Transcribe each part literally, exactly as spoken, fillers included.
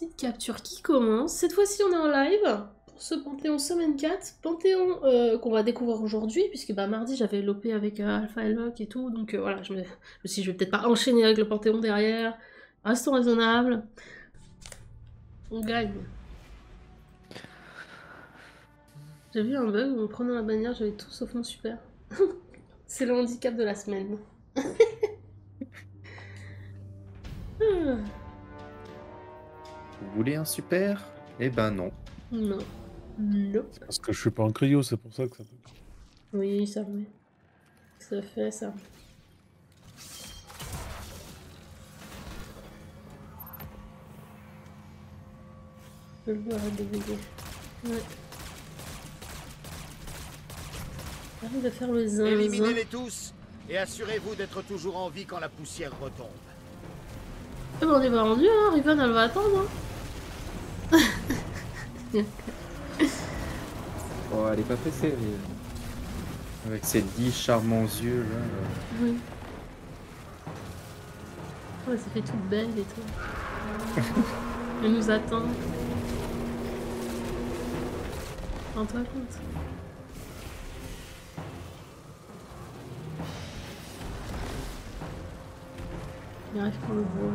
Petite capture qui commence. Cette fois-ci, on est en live pour ce Panthéon semaine quatre. Panthéon euh, qu'on va découvrir aujourd'hui, puisque bah, mardi, j'avais l'O P avec euh, Alpha et Locke et tout. Donc euh, voilà, je me suis je vais peut-être pas enchaîner avec le Panthéon derrière. Restons raisonnables. On gagne. J'ai vu un bug où en prenant la bannière, j'avais tout sauf mon super. C'est le handicap de la semaine. hmm. Vous voulez un super? Eh ben non. Non. Non. Parce que je suis pas en cryo, c'est pour ça que ça fait. Oui, ça oui. Ça fait ça. Je le vois débuter. Ouais. J'arrive à faire le zin. Éliminez-les tous et assurez-vous d'être toujours en vie quand la poussière retombe. Eh ben on est pas rendu, hein. Riven, elle va attendre. Hein. Oh, elle est pas pressée, elle... avec ses dix charmants yeux là. Oui. Ouais, ça fait toute belle et tout. Elle nous attend. Rends-toi compte. Il arrive pour le voir.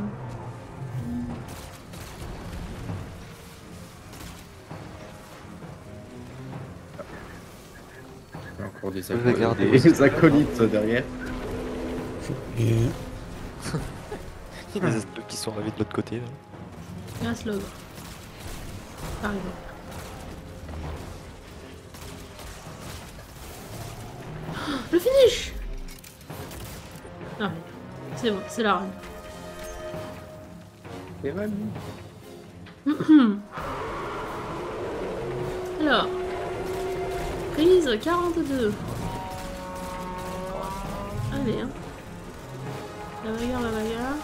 Pour des, accol des, des acolytes derrière. Et... Il y a des aslogues qui sont arrivés de l'autre côté. Un aslog. Arrivé. Oh, le finish. Ah, c'est bon, c'est la reine. C'est reine. Alors. Prise quarante-deux. Allez, hein. La bagarre, la bagarre.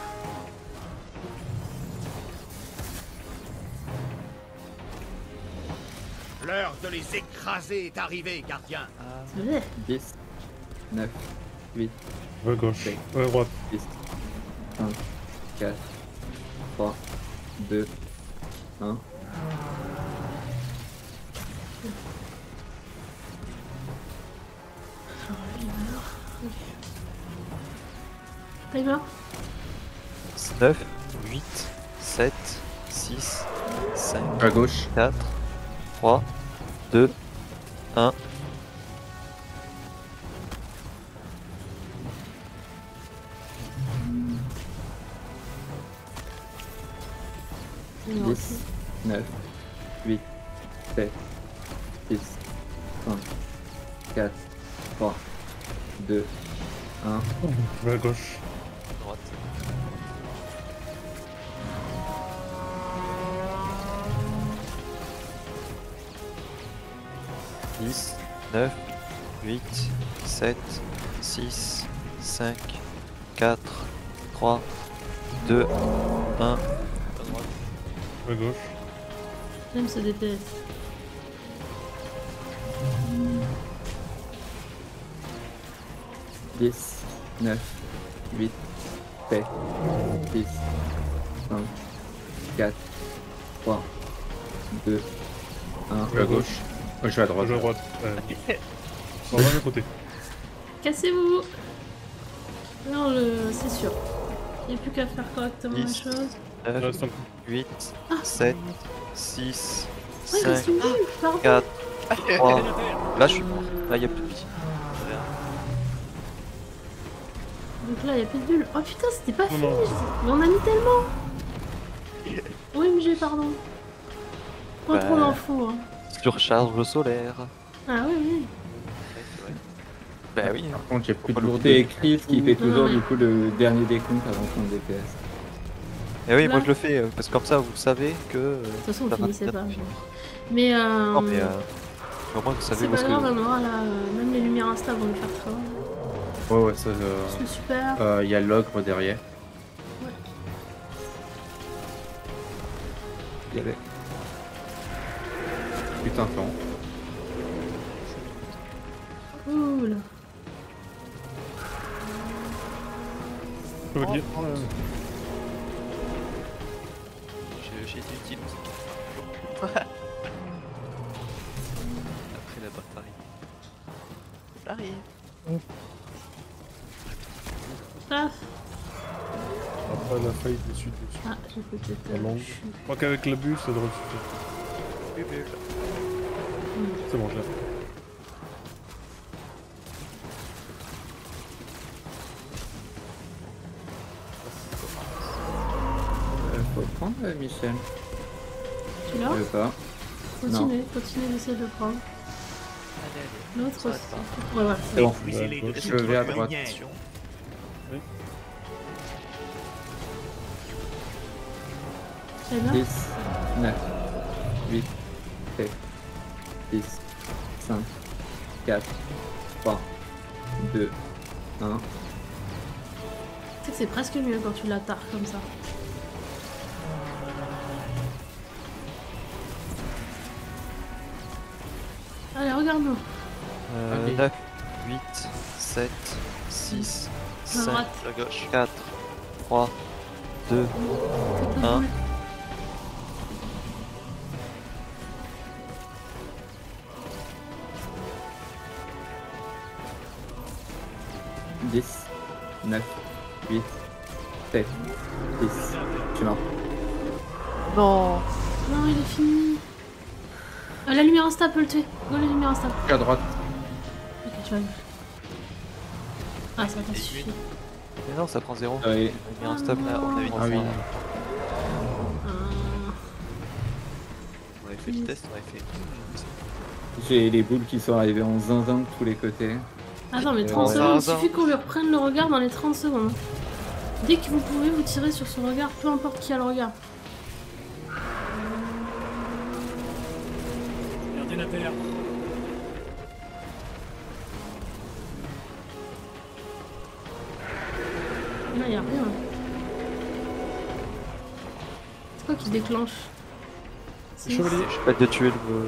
L'heure de les écraser est arrivée, gardien. C'est vrai. dix, neuf, huit. Vers gauche, vers droite. dix, cinq, quatre, trois, deux, un. Il meurt. neuf, huit, sept, six, cinq, à gauche. quatre, trois, deux, un. dix, neuf, huit, sept, six, cinq, quatre, trois, deux, un. À gauche. dix, neuf, huit, sept, six, cinq, quatre, trois, deux, un. À gauche. J'aime ce D P S. dix, neuf, huit, sept, six, cinq, quatre, trois, deux, un. À gauche. Je vais à droite. Je vais à droite. Euh... On va de l'autre côté. Cassez-vous. Non, le... c'est sûr. Il n'y a plus qu'à faire correctement les choses. neuf, huit, sept, six, cinq, quatre, trois. Là, je suis mort. Là, il n'y a plus de vie. Donc là, il n'y a plus de bulle. Oh putain, c'était pas fini. Mais on a mis tellement. O M G, pardon. Pas bah... trop d'infos, hein. Surcharge solaire. Ah oui, oui. Bah oui. Par contre, j'ai plus de lourder écrit, ce qui fait toujours du coup le dernier décompte avant qu'on D P S. Et oui, moi je le fais, parce que comme ça vous savez que. De toute façon, vous finissez pas. Mais euh. Non, mais euh. Au moins vous savez où est-ce que. C'est pas grave, on aura là. Même les lumières Insta vont nous faire travailler. Ouais, ouais, ça. C'est super. Euh, il y a l'ogre derrière. Ouais. Il y avait. Putain, temps. Ouh là. Je veux dire. J'ai qui était utile aussi. Après la barbarie. J'arrive. Mmh. Ah. Après la faille dessus dessus. Ah, j'ai foutu ta langue. Je crois qu'avec la bulle ça devrait suffire. Mmh. C'est bon, je l'ai. Euh, Michel. Tu l'as? Je veux pas. Continuez, continuez d'essayer de le prendre. L'autre aussi. Ouais, ouais, c'est bon. Bon. Je vais à droite. Oui. dix, neuf, huit, sept, six, cinq, quatre, trois, deux, un. Tu sais que c'est presque mieux quand tu l'attardes comme ça. Allez, regarde-nous. Euh, okay. neuf, huit, sept, six, cinq, quatre, trois, deux, un. dix, neuf, huit, sept, six. Tu meurs. Non. Non, il est fini. Euh, la lumière insta peut le tuer. Go la lumière insta. À droite. Ok, tu vas. Ah, ça t'en suffit. Mais non, ça prend zéro. Ah oui. La lumière insta, là, on avait une. Ah oui. On avait fait le test, on avait fait. J'ai les boules qui sont arrivées en zinzin de tous les côtés. Attends, mais trente secondes, il suffit qu'on lui reprenne le regard dans les trente secondes. Dès que vous pouvez, vous tirer sur son regard, peu importe qui a le regard. La terre. Non, y'a rien. C'est quoi qui déclenche? C'est chevalier. Je sais pas de tuer le.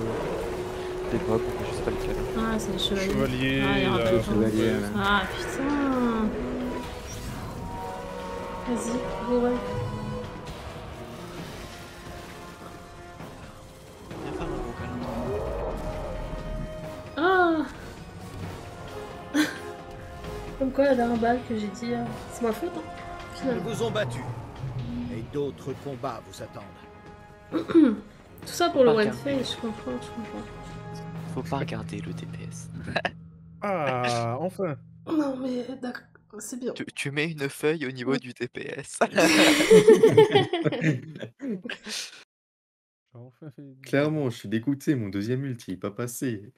Des mobs, je sais pas lequel. Ah, c'est le chevalier. Chevalier, ah, là, le chevalier. Ah putain. Vas-y, go ouais. Comme quoi la dernière balle que j'ai dit, euh, c'est ma faute hein, finalement. Ils vous ont battu et d'autres combats vous attendent. Tout ça pour le one face, je comprends, je comprends. Faut pas regarder le D P S. Ah, enfin. Non mais d'accord, c'est bien. Tu, tu mets une feuille au niveau du D P S. Clairement, je suis dégoûté, mon deuxième ulti n'est pas passé.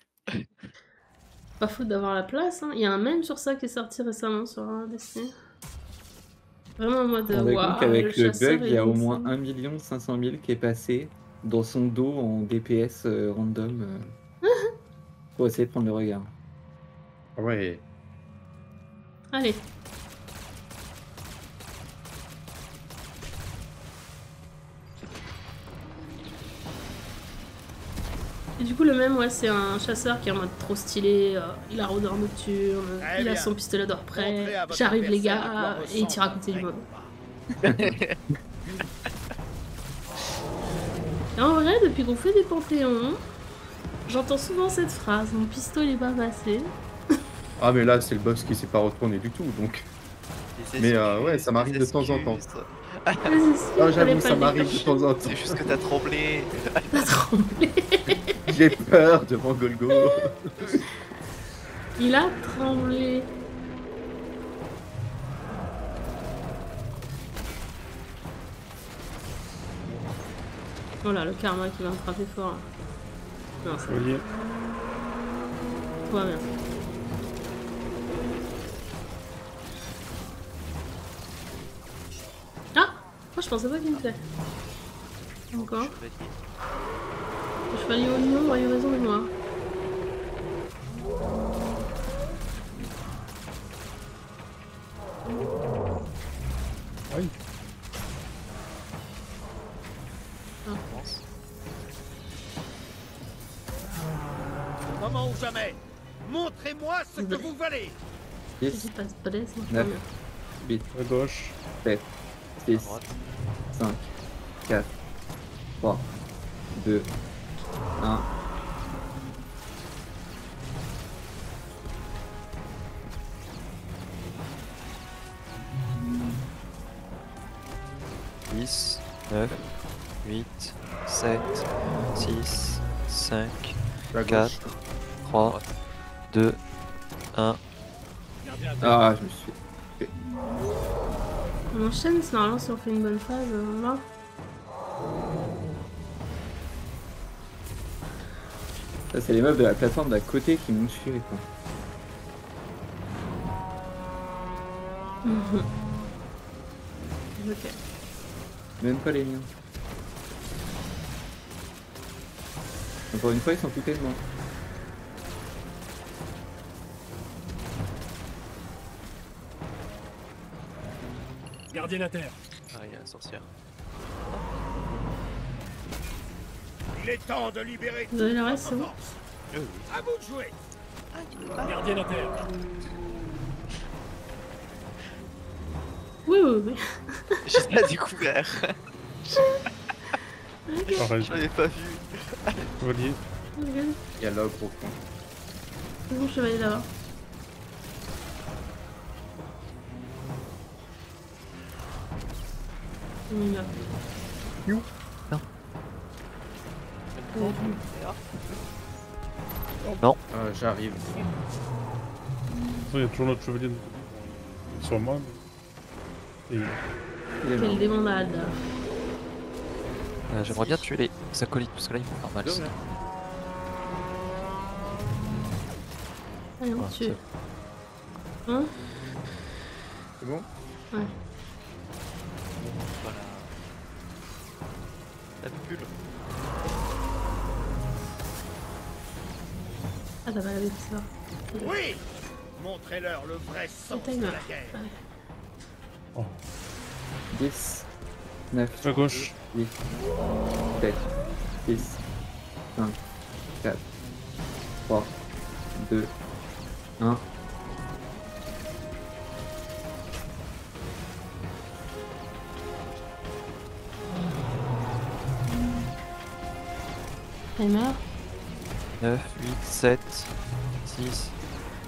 Pas faute d'avoir la place, hein. Il y a un meme sur ça qui est sorti récemment sur un Destiny. Vraiment en mode waouh. Wow, avec le, le bug, il y a au moins un million cinq cent mille qui est passé dans son dos en D P S euh, random euh, pour essayer de prendre le regard. Ouais. Allez. Et du coup le même ouais c'est un chasseur qui est en mode trop stylé, euh, il a rôdeur nocturne, eh il bien. a son pistolet d'or prêt, j'arrive les gars, et il tire à côté du mob. Et en vrai depuis qu'on fait des Panthéons, j'entends souvent cette phrase, mon pistolet est pas passé. Ah mais là c'est le boss qui s'est pas retourné du tout donc. Mais euh, ouais ça m'arrive de temps en temps. Ah j'avoue ça m'arrive de temps en temps. C'est juste que t'as tremblé. T'as tremblé. J'ai peur devant Golgoroth. Il a tremblé. Oh là, le karma qui va me frapper fort. Là. Non, c'est bien. Tout va bien. Ah, moi oh, je pensais pas qu'il me plaît. Encore. Le chevalier au lion a eu raison de moi. Oui. Ah. Moment ou jamais, montrez-moi ce que vous valez. dix, neuf, huit, à gauche, sept, six, cinq, quatre, trois, deux, un. dix, neuf, huit, sept, six, cinq, quatre, trois, deux, un. Ah, je me suis fait. On enchaîne, c'est normalement si on fait une bonne phase, là. Ça, c'est les meubles de la plateforme d'à côté qui m'ont suivi, quoi. Mmh. Ok. Même pas les miens. Encore une fois, ils sont foutés de moi. Gardien à terre. Ah, il y a la sorcière. Il est temps de libérer. Vous avez le reste, c'est bon. À vous de jouer. Gardien à terre. Oui, oui, oui. J'ai pas découvert. Je l'avais pas vu. Joli. Il y a là au gros point. C'est bon, chevalier là-bas. Il est là. You. Non. Non. Non. Euh, J'arrive. Il y a toujours notre chevalier sur moi. Et... Quelle démandade. Euh, J'aimerais bien tuer les acolytes parce que là ils font normal. Ça. Allez, on tue. Hein? C'est bon? Ouais. Voilà. La bulle. Ah, t'as mal avec ça. Oui! Montrez-leur le vrai sens de la guerre. Ouais. Oh. dix, neuf, à gauche. huit, sept, six, cinq, quatre, trois, deux, un. Elle meurt. neuf, huit, sept, six,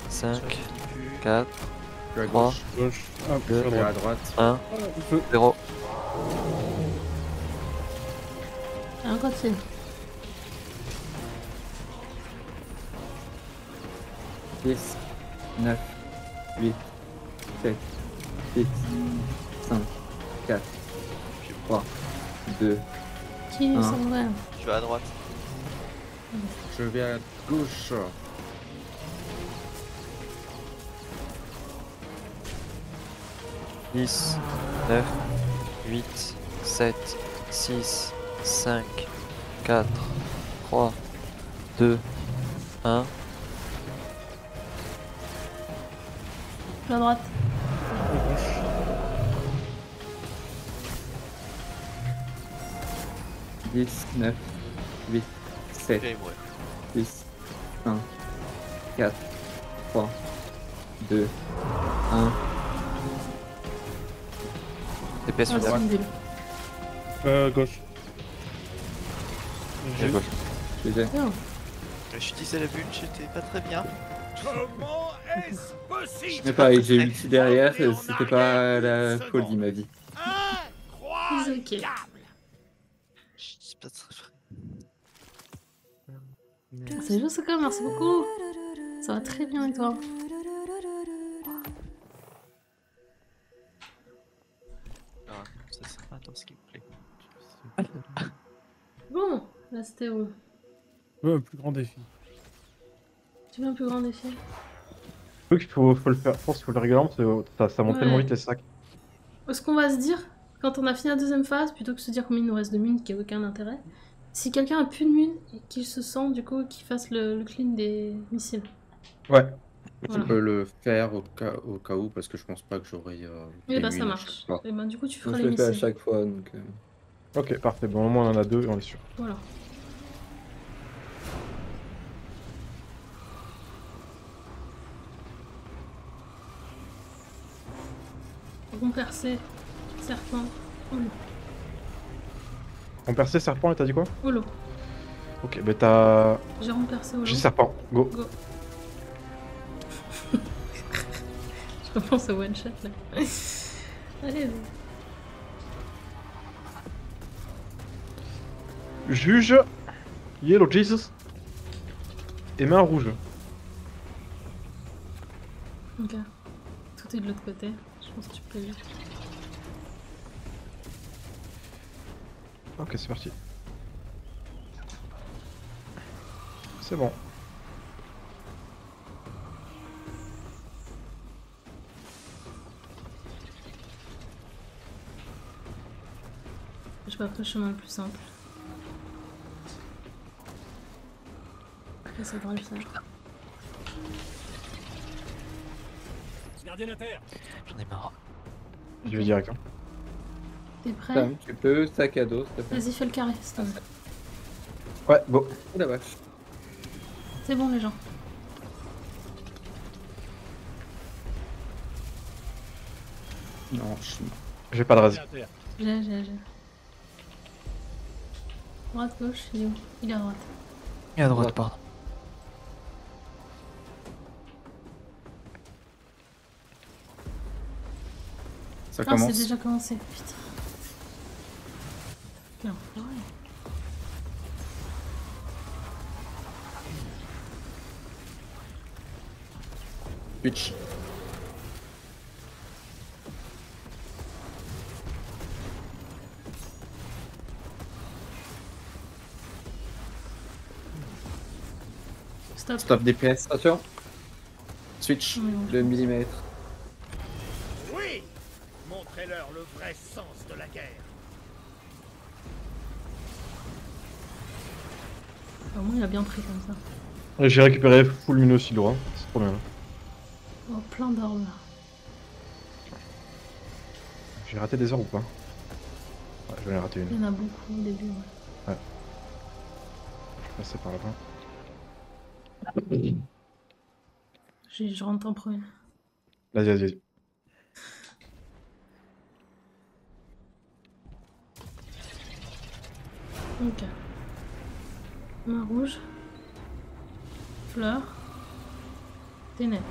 cinq, quatre, trois, deux, un, zéro. Un côté. dix, neuf, huit, sept, six, cinq, quatre, trois, deux. Qui est sans vrai ? Je vais à droite. Je vais à gauche. dix, neuf, huit, sept, six, cinq, quatre, trois, deux, un. La droite. dix, neuf, huit, sept, six, cinq, quatre, trois, deux, un. T P sur droite. Euh, gauche. J'ai gauche. J'ai Je suis dit c'est la bulle, j'étais pas très bien. Comment est-ce possible? Mais pareil, j'ai ulti derrière, c'était pas la folie ma vie. Ok. C'est pas très vrai. C'est juste comme, merci beaucoup. Ça va très bien et toi? Attends, ce qui me plaît. Bon, là c'était où? Je veux un plus grand défi. Tu veux un plus grand défi? Le truc, faut, faut le faire, je pense qu'il faut le régler, ça, ça monte ouais. tellement vite les sacs. Ce qu'on va se dire, quand on a fini la deuxième phase, plutôt que se dire combien il nous reste de mines, qui a aucun intérêt, si quelqu'un a plus de mines, qu'il se sent du coup, qu'il fasse le, le clean des missiles. Ouais. Voilà. On peut le faire au cas, au cas où, parce que je pense pas que j'aurai... Euh, oui, bah ça marche. Et bah du coup, tu feras les missiles. Je le fais à chaque fois, donc... Euh... Ok, parfait. Bon, au moins, on en a deux et on est sûr. Voilà. Bon percé, serpent, on... Rempercer serpent et t'as dit quoi? Holo. Ok, bah t'as... J'ai rempercé holo. J'ai serpent, go. Go. Je repense au one shot là. Allez, vas-y. Juge. Yellow Jesus. Et main rouge. Ok. Tout est de l'autre côté. Je pense que tu peux vite. Ok, c'est parti. C'est bon. Je vais après le chemin le plus simple. Après, ça brûle ça. J'en ai marre. Okay. Je vais direct. Hein. T'es prêt? Sam, tu peux sac à dos, s'il te plaît. Vas-y, fais le carré, c'est bon. Ouais, bon. Oh la vache. C'est bon, les gens. Non, je... J'ai pas de raison. J'ai, j'ai, j'ai. Droite, gauche, il est où? Il est à droite. Il est à droite, pardon. Ça ah, commence. C'est déjà commencé, putain. Quel enfoiré. Bitch. Stop. Stop D P S, attention. Switch de millimètre. Oui. Montrez-leur le vrai sens de la guerre. Au moins il a bien pris comme ça. J'ai récupéré full mino aussi droit, c'est trop bien. Oh, plein d'or là. J'ai raté des orbes ou pas? Ouais, j'en ai raté une. Il y en a beaucoup au début, ouais. Ouais. Je vais passer par là-bas. Je rentre en premier. Vas-y, vas-y, vas-y. Ok. Main rouge. Fleur. Ténèbres.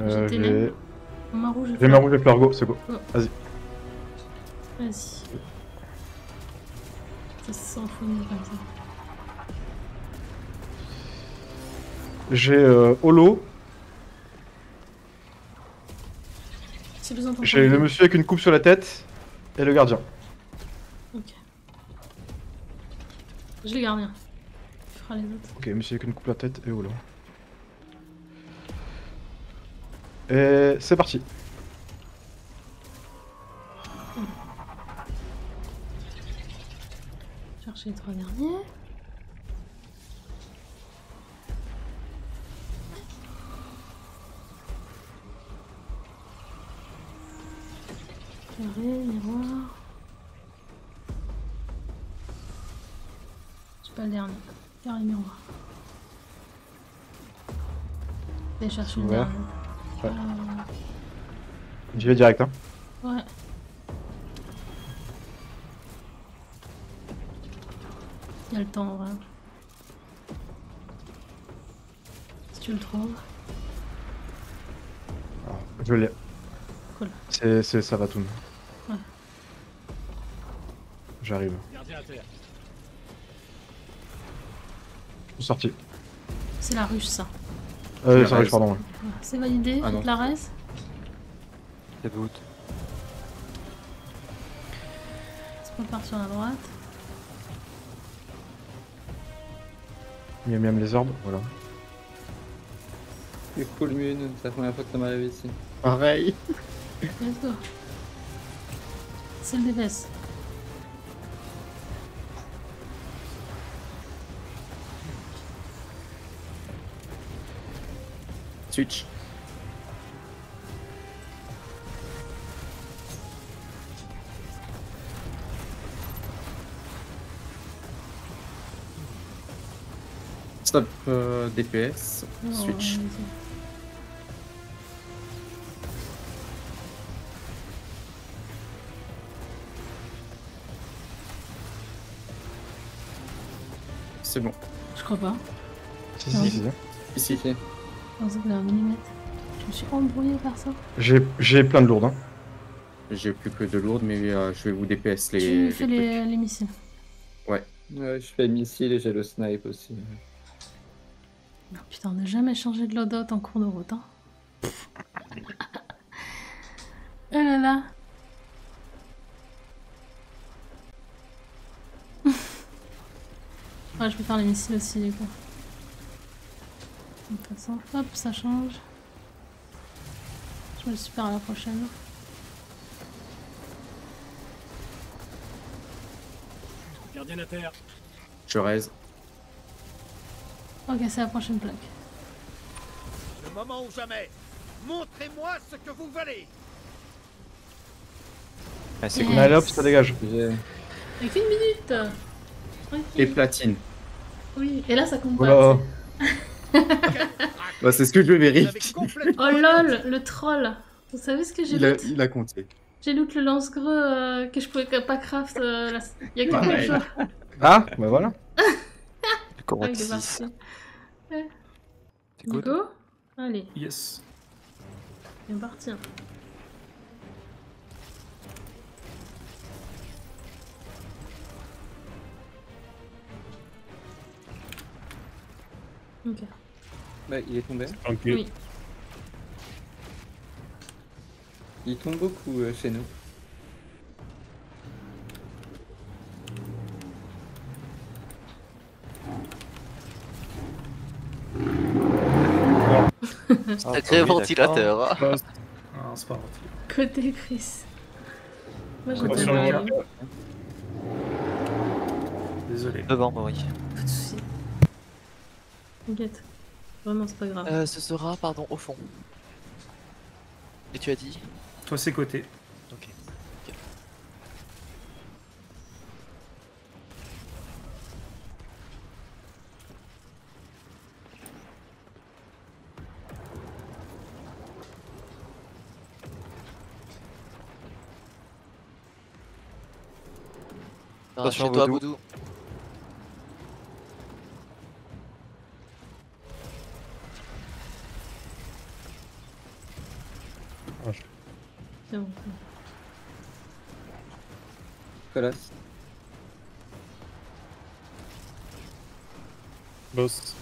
Euh, ténèbres. J'ai ma rouge et fleur, go, c'est go. Oh. Vas-y. Vas-y. Ça s'enfonce comme ça. J'ai euh, holo. J'ai le monsieur avec une coupe sur la tête et le gardien. Ok. J'ai le gardien. Tu feras les autres. Ok, monsieur avec une coupe sur la tête et holo. Et c'est parti. Chercher les trois derniers. Carré, miroir. J'ai pas le dernier. Carré, miroir. Allez, chercher le dernier. Ouais. Euh... J'y vais direct, hein. Ouais. Y'a le temps, ouais. Si tu le trouves. Ah, je l'ai. Cool. C'est, c'est, ça va tout. Ouais. J'arrive. Je suis sorti. C'est la ruche, ça. Euh, ça arrive, pardon. Ouais. C'est validé, ah, la res. C'est pas haute. On part sur la droite. Miam miam les orbes, voilà. C'est cool, mune, c'est la première fois que ça m'arrive ici. Pareil. Let's go. C'est le D P S. Switch. Stop euh, D P S, oh, switch. Ouais, c'est bon. Je crois pas. Si, si, si. Si, si. Dans un millimètre. Je me suis embrouillé par ça. J'ai plein de lourdes. Hein. J'ai plus que de lourdes, mais euh, je vais vous D P S les. Tu fais les, les missiles. Ouais. Ouais, je fais les missiles et j'ai le snipe aussi. Non, putain, on n'a jamais changé de loadout en cours de route. Hein. Oh là là. Ouais, je peux faire les missiles aussi, du coup. De toute façon, hop, ça change. Je vais le super à la prochaine. Gardien à terre. Je raise. Ok, c'est la prochaine plaque. Le moment ou jamais. Montrez-moi ce que vous valez. Ah, c'est yes. Cool. Allez hop, ça dégage. Avec une minute. Okay. Et platine. Oui, et là ça compte pas. Oh. Bah, c'est ce que je vérifie. Oh lol, le troll. Vous savez ce que j'ai loot? Il a compté. J'ai loot le lance-greux euh, que je pouvais pas craft euh, la... il y a quelques jours. Ah, bah voilà. Avec des marques. Ouais. Go. Go. Allez. Yes. On va partir. Okay. Bah, il est tombé. Okay. Oui. Il tombe beaucoup euh, chez nous. Sacré ventilateur. Non, c'est pas un ventilateur. Côté Chris. Moi j'entends pas. Désolé. Devant, bah oui. Pas de soucis. T'inquiète, vraiment c'est pas grave. Euh, ce sera, pardon, au fond. Et tu as dit? Toi c'est côté. Ok. Okay. Attention à toi, Boudou. Colasse. Boss.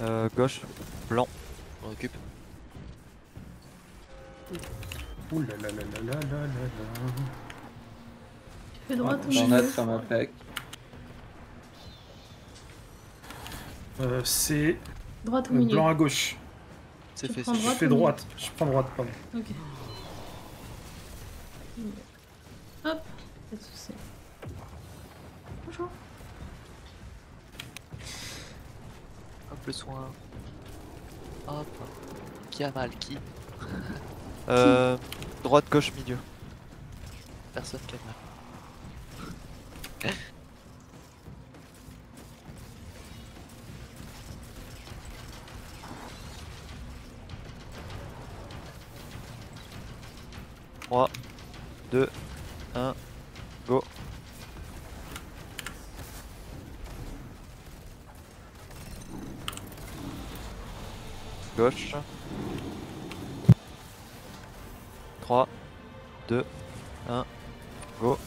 Euh, gauche, blanc, on récup. Ouh là là là là là là là. Tu fais droite ou j'en ai sur ma plaque. Euh, c'est. Droite ou milieu? Blanc à gauche. C'est fait, je fais droite. Je prends droite, pardon. Ok. Hop, pas de soucis. Bonjour. Hop, le soin. Hop. Qui a mal? Qui Euh. Droite, gauche, milieu. Personne qui a mal. trois, deux, un, go. Gauche. trois, deux, un, go.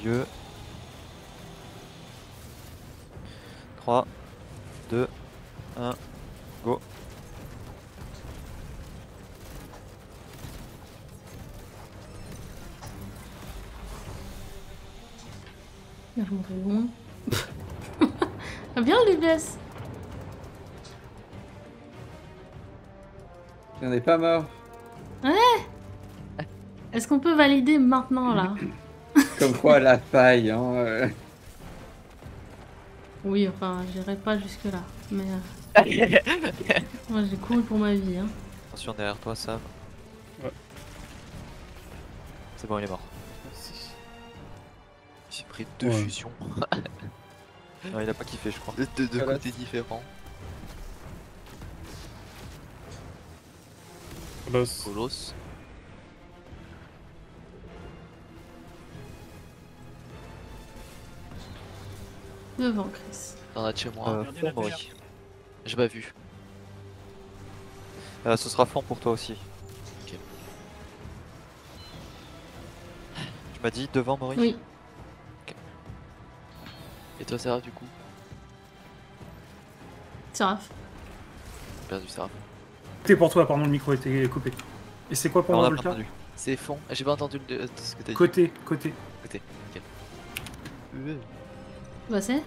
Dieu. trois, deux, un, go. Bien, je m'en vais loin. Bien, les blesses. Il n'en est pas mort. Ouais. Est-ce qu'on peut valider maintenant, là? Comme quoi, la paille, hein. Euh... Oui, enfin, j'irai pas jusque-là, mais... Moi j'ai couru pour ma vie hein. Attention derrière toi Sam. Ouais. C'est bon il est mort. J'ai pris deux ouais. fusions. Non il a pas kiffé je crois. De deux, deux côtés différents. Colosse. Colosse. Devant Chris. T'en as de chez moi. Euh, Mori. J'ai pas vu. Euh, ce sera fond pour toi aussi. Ok. Tu m'as dit devant Mori. Oui. Okay. Et toi Seraph du coup? Seraph. J'ai perdu Seraph. C'était pour toi, pardon, le micro était coupé. Et c'est quoi pour moi, Volta? C'est fond. J'ai pas entendu le, ce que t'as dit. Côté, côté. Côté, ok. Euh. Bah c'est?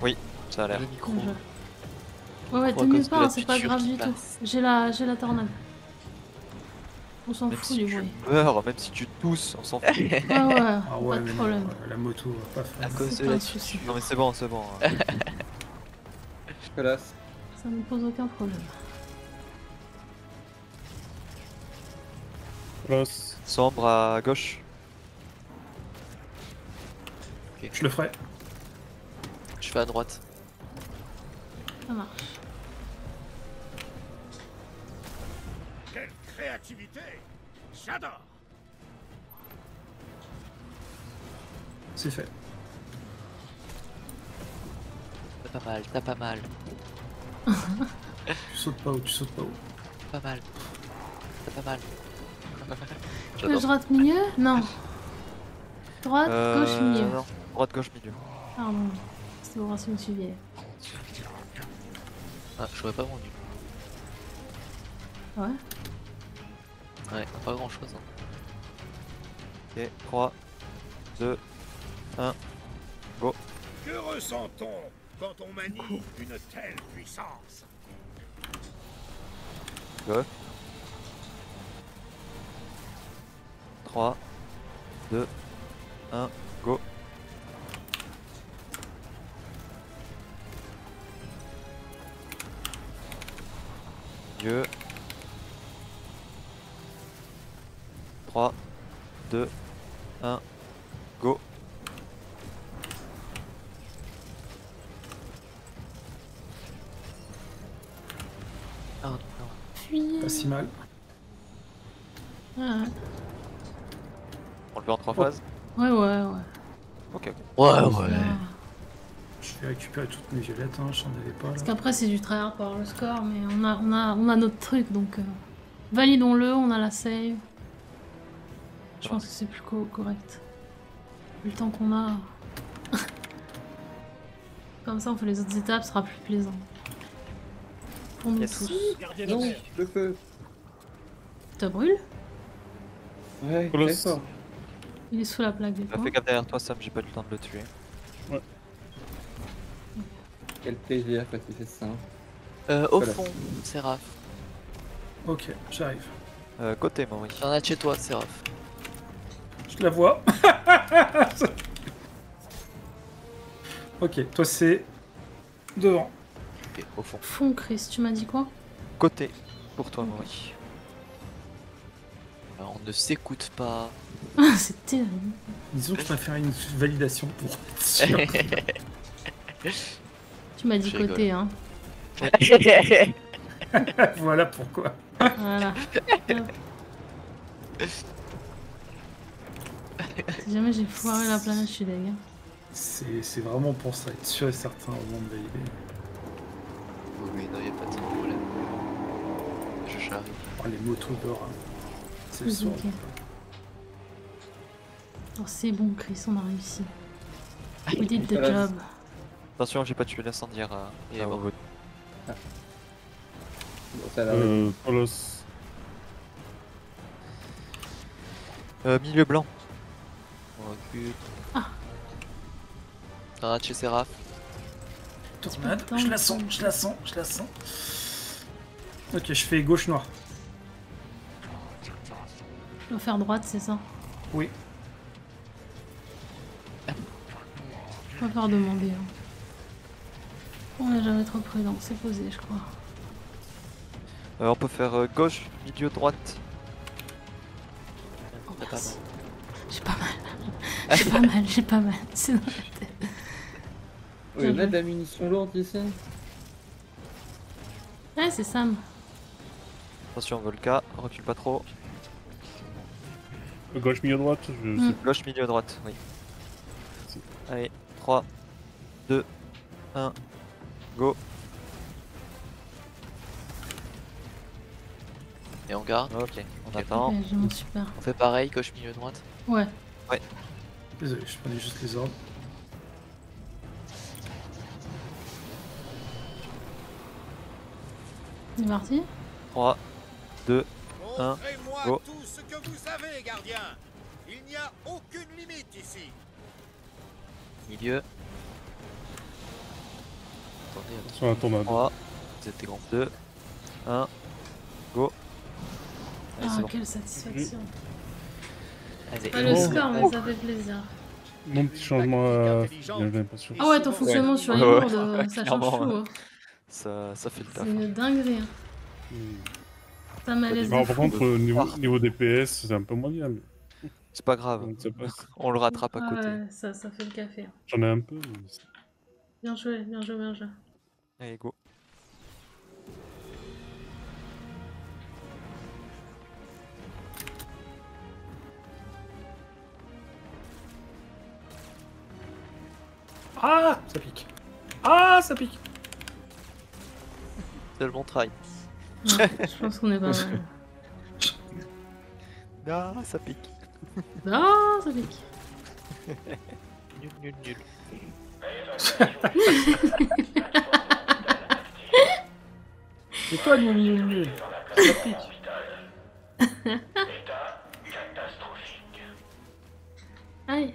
Oui, ça a l'air. Ouais, ouais, t'inquiète pas, c'est pas grave du tout. J'ai la, j'ai la tornade. On s'en fout du bruit. Tu meurs, même si tu tousses, on s'en fout. Ouais, ouais, ah ouais, pas de problème. La moto, pas fou. À cause de la suture. Non mais c'est bon, c'est bon. Je te lasse. Ça ne pose aucun problème. Colosse. Sombre à gauche. Okay. Je le ferai. Je fais à droite. Ça marche. Quelle créativité! J'adore! C'est fait. T'as pas mal, t'as pas mal. Tu sautes pas haut, tu sautes pas haut. Pas mal. T'as pas mal. Le droite milieu? Non. Droite, euh, gauche, milieu. Non. Droite, gauche, milieu. Pardon, c'est bon, si vous me suivez. Ah, je n'aurais pas vendu. Ouais. Ouais, pas grand chose. Hein. Ok, trois, deux, un, go. Que ressent-on quand on manie une telle puissance? deux, trois, deux, un, go. Dieu. trois, deux, un, go. Ah, non. Puis... Pas si mal. Ah. On le fait en trois oh. phases. Ouais, ouais, ouais. Ok. Ouais, ouais. ouais. Je vais récupérer toutes mes violettes, hein, j'en avais pas. Là. Parce qu'après, c'est du tryhard par le score, mais on a, on a, on a notre truc, donc euh, validons-le, on a la save. Je pense que c'est plus co correct. Vu le temps qu'on a. Comme ça, on fait les autres étapes, ce sera plus plaisant. Pour nous yes. tous. Non, le feu. T'as brûlé? Ouais, il est fort. Il est sous la plaque des points. Fais gaffe derrière toi, Sam, j'ai pas eu le temps de le tuer. Ouais. Quel plaisir, Patrick, c'est ça. Euh, au voilà. fond, Seraph. Ok, j'arrive. Euh, côté, Mori. J'en ai de chez toi, Seraph. Je la vois. Ok, toi c'est devant. Ok, au fond. Fond, Chris, tu m'as dit quoi? Côté, pour toi, okay. Mori. Alors, on ne s'écoute pas. Ah, c'est terrible. Disons que je préfère une validation pour être sûr. Tu m'as dit côté, hein. Voilà pourquoi. Voilà. Si jamais j'ai foiré la planète, je suis deg. C'est vraiment pour ça, être sûr et certain au moment de valider. Oui, oui, non, y'a pas de problème. Je charrie. Oh, les motos d'or, hein. C'est le soir. Okay. Oh, c'est bon, Chris, on a réussi. We did the job. Attention, j'ai pas tué l'incendiaire. Il est mort. Euh, Colosse. Euh, milieu blanc. Oh putain. Ah. T'en as tué Seraph. Tornade, je la sens, je la sens, je la sens. Ok, je fais gauche noir. Je dois faire droite, c'est ça? Oui. Je vais pas faire demander. Hein. On est jamais trop prudent, c'est posé je crois. Euh, on peut faire euh, gauche, milieu, droite. Oh, j'ai pas mal, j'ai pas mal, j'ai pas mal, c'est dans la tête. Oui, il y a de la munition lourde ici. Ouais, c'est Sam. Attention Volca, recule pas trop. Gauche, milieu, droite je mmh. sais. Gauche, milieu, droite, oui. Si. Allez, trois, deux, un, go. Et on garde. Ok, on okay. attend. Okay, super. On fait pareil, gauche, milieu, droite. Ouais. Ouais. Désolé, je prenais juste les ordres. C'est parti. trois, deux, un, go. Tout ce que vous savez, gardien. Il n'y a aucune limite ici. Milieu. Attendez, attention. trois, vous êtes grand. deux, un, go. Allez, ah, bon. Quelle satisfaction. Allez, ah, le bon score, mais ça fait plaisir. Mon petit changement à... Ah ouais, ton fonctionnement ouais. sur les bourdes, ouais, ouais. ça change tout. Hein. Ça, ça fait le taf. C'est une dinguerie. Hein. T'as malaise. Par contre, au niveau, niveau D P S, c'est un peu moins bien. Mais... C'est pas grave. On le rattrape à côté. Ah ouais, ça, ça fait le café. Hein. J'en ai un peu. Mais... Bien joué, bien joué, bien joué. Allez, go. Ah, ça pique. Ah, ça pique. C'est le bon try. Ouais, je pense qu'on est pas mal. Ah, ça pique. Ah, ça pique. Nul, nul, nul. C'est toi, nul, nul, nul. Ça pique. Aïe.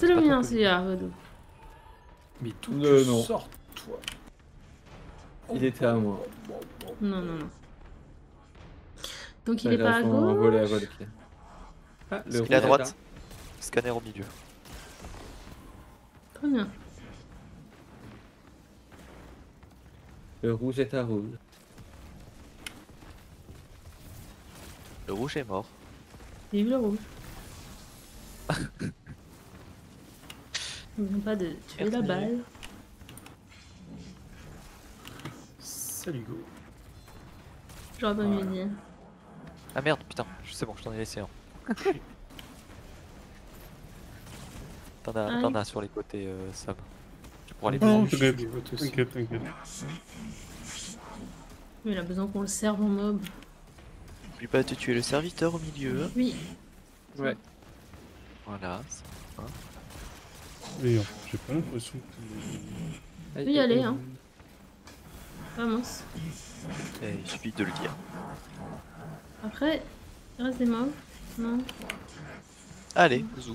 C'est le mien celui-là, Rodou. Mais tout euh, non. sort, toi. Il était à moi. Non, non, non. Donc il est pas à gauche. Ah, le il est à droite. Scanner au milieu. Très bien. Le rouge est à rouge. Le rouge est mort. Vive le rouge. N'oublions pas de tuer la balle. Salut go. J'aurais pas voilà. mis. Ah merde putain, c'est bon je t'en ai laissé un. T'en as, t'en as sur les côtés euh, Sam. Tu pourras les prendre. T'inquiète, t'inquiète. Mais il a besoin qu'on le serve en mob. N'oublie pas de tuer le serviteur au milieu. Oui. Ouais. Voilà, c'est bon. J'ai pas l'impression que... Tu peux y aller, hein. Pas mince. Eh, il suffit de le dire. Après, il reste des mobs. Non. Allez, zou.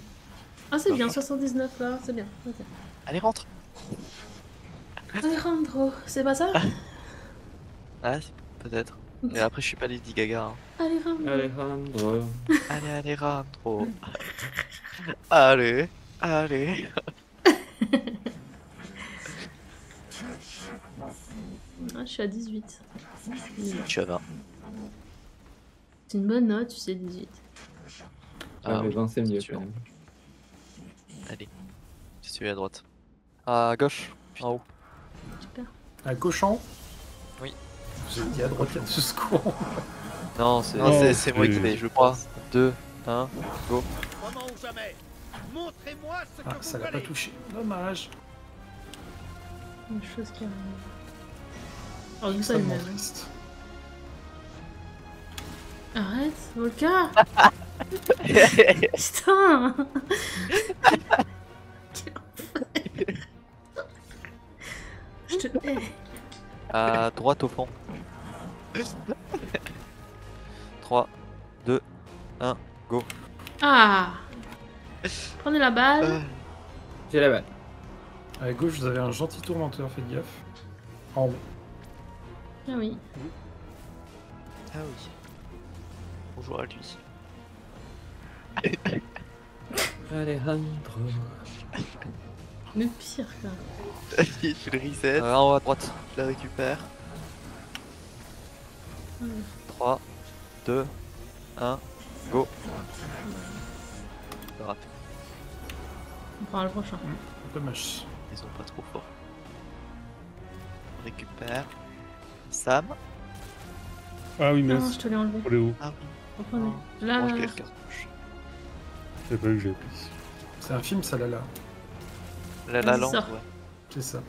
Ah, c'est bien, soixante-dix-neuf là, c'est bien. Okay. Allez, rentre. Allez, rentre, c'est pas ça? Ah, peut-être. Mais après, je suis pas Lady Gaga. Hein. Allez, rentre. Allez, rentre. Allez, allez, rentre. Allez. Allez. Ah, je suis à dix-huit. Je suis à vingt. C'est une bonne note, tu sais, dix-huit. Ah, mais oui, vingt c'est mieux quand même. Allez, c'est celui à droite. À gauche, en haut. Super. À gauche en haut. Oui. J'ai dit à droite, ce secours. Non, c'est moi qui l'ai, je crois. deux, un, go. Montrez-moi ce que ah, vous ça l'a pas touché. Dommage. Une chose qui arrive. Oh, nous sommes même. Arrête, Volca. Putain. Je te hais. À droite au fond. trois, deux, un, go. Ah. Prenez la balle. Euh, J'ai la balle. À gauche, vous avez un gentil tourmenteur, faites gaffe. En haut. Ah oui. Ah oui. Bonjour à lui. Alejandro. Le pire, quoi. Je le reset. Euh, en haut à droite, je la récupère. Ah oui. trois, deux, un, go. On prend le prochain. Dommage. disons pas trop fort. On récupère. Sam. Ah oui, mais non, je te l'ai enlevé. Pour les hauts. Ah oui. Oh, là. Moi, je l'ai cartouche. J'ai pas eu que j'ai pris. C'est un film, ça, là, là. La La Land, ouais. C'est ça.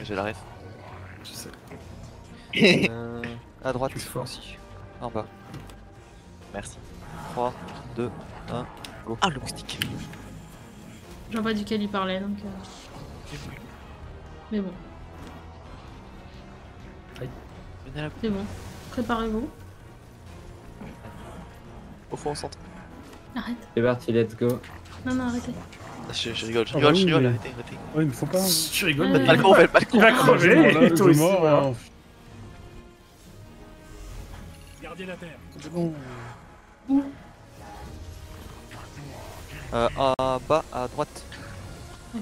J'ai la ref. Je sais. euh, à droite. Aussi. En bas. Merci. trois, deux, un, go. Ah, le stick. J'en vois duquel il parlait, donc... Euh... Mais bon. C'est bon. Préparez-vous. Au fond, on centre. Arrête. C'est parti, let's go. Non, non, arrêtez. Je, je rigole, je rigole, ah bah oui, je rigole, mais... arrêtez, arrêtez. Ouais, il me faut pas. Je rigole, euh... pas le con, pas le con. Il va crever, il est tout mort. Gardez la terre. C'est bon. Où ? Euh, à bas, à droite. Mmh.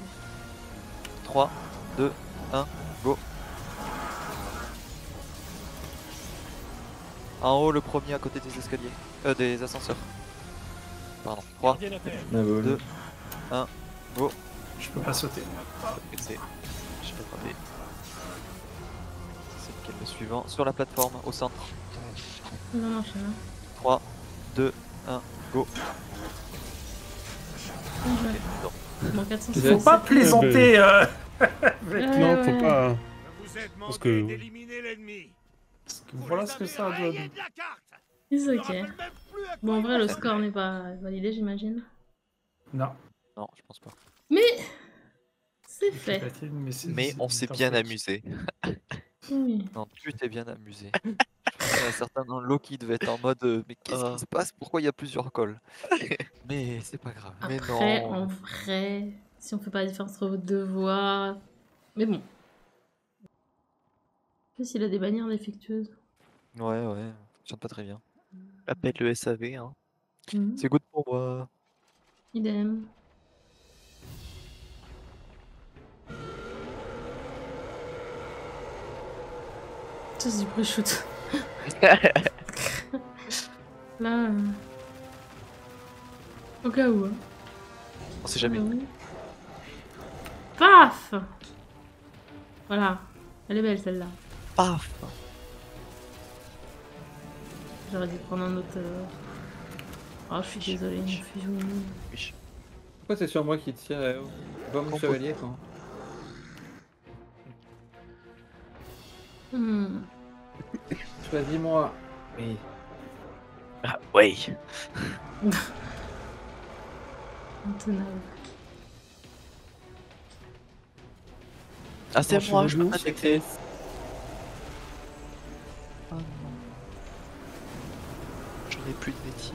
trois, deux, un, go. En haut, le premier à côté des escaliers. Euh, des ascenseurs. Pardon. trois, deux, un, go. Je peux pas sauter. Je peux frapper. C'est lequel le suivant? Sur la plateforme, au centre. Non, non, je sais pas. trois, deux, un, go. Il faut pas plaisanter. Euh... Avec... euh, non, faut ouais. pas. Parce que. Voilà ce que ça doit. C'est ok. Bon, en vrai, le score n'est pas validé, j'imagine. Non. Non, je pense pas. Mais c'est fait. Facile, mais, mais on s'est bien amusé. Oui. Non, tu t'es bien amusé. Il y a certains dans l'eau qui devaient être en mode euh, mais qu'est-ce euh... qui se passe? Pourquoi il y a plusieurs cols? Mais c'est pas grave. Après, mais non. En vrai, si on fait pas la différence entre vos deux voix. Mais bon. En plus, il a des bannières défectueuses. Ouais, ouais, je chante pas très bien. Appelle le S A V, hein. Mm-hmm. C'est good pour moi. Idem. Ça, c'est du pré-shoot. Là, euh... au cas où. Hein. On sait jamais. Euh... Paf! Voilà, elle est belle celle-là. Paf! J'aurais dû prendre un autre. Ah, oh, je suis désolé. Pourquoi c'est sur moi qui tire? Va mon chevalier, toi. Hmm. Choisis-moi. Oui. Ah, oui. Ah, c'est moi, je me suis oh. J'en ai plus de métier.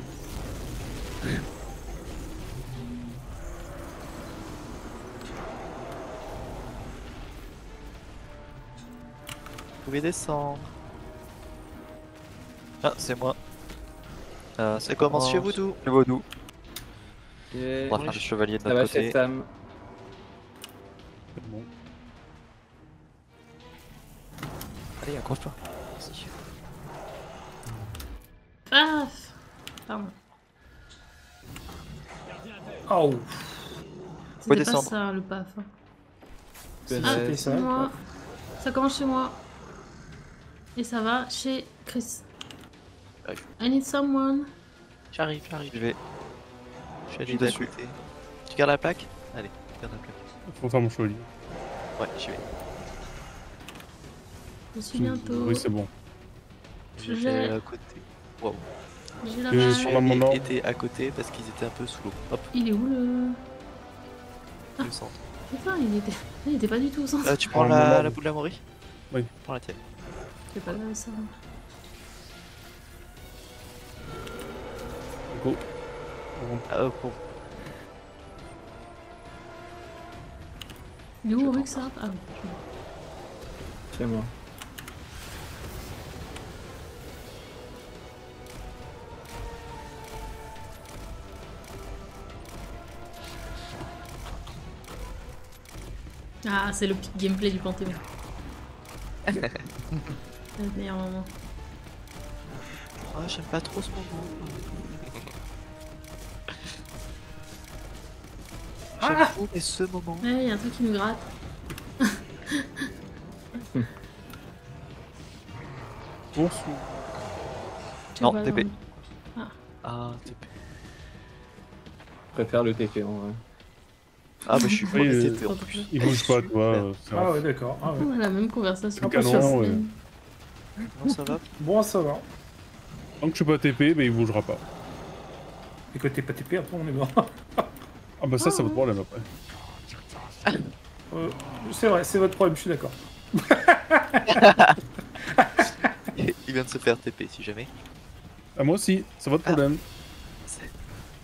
Vous pouvez descendre. Ah, c'est moi. Euh, ça commence chez Voodoo. Chez Voodoo. Okay. On va faire le chevalier de notre côté. Ça va chez Sam. Bon. Allez, accroche-toi. Merci. Ah, pardon. Oh. Vous pouvez descendre. C'était pas ça le paf. Hein. Ah, c'est moi. Ça commence chez moi. Et ça va chez Chris. I need someone. J'arrive, j'arrive. Je vais. Je suis dessus. Tu gardes la plaque? Allez, garde la plaque. Faut faire mon chevalier. Ouais, j'y vais. Je suis bientôt. Oui, c'est bon. J'étais à côté. Waouh. J'ai la main. J'étais à côté parce qu'ils étaient un peu sous l'eau. Hop. Il est où le. Ah. Le centre. Putain, il était... il était pas du tout au centre. Euh, tu prends ah, la... la boule de la Maury? Oui. Prends la tienne. C'est pas là, ça. Go. Ah, euh, bon. Il est où Rick ça? Ah, oui. C'est moi. Ah, c'est le petit gameplay du Panthéon. C'est le meilleur moment. Oh, j'aime pas trop ce moment. ah fou, mais ce moment. Ouais, il y a un truc qui me gratte. Ouf. Non, T P. Ah. ah, T P. Je préfère le T P en vrai. Ah, bah je suis pas le T P en plus. Il bouge pas, toi. Ah, ouais, d'accord. Ah, ouais. On a la même conversation. Canon, ouais. Bon, ça va. Bon, ça va. Tant que je suis pas T P, mais il bougera pas. Et quand t'es pas T P, après on est mort. Ah, bah ça, c'est votre problème après. Euh, c'est vrai, c'est votre problème, je suis d'accord. Il vient de se faire T P si jamais. Ah, moi aussi, c'est votre problème. Ah.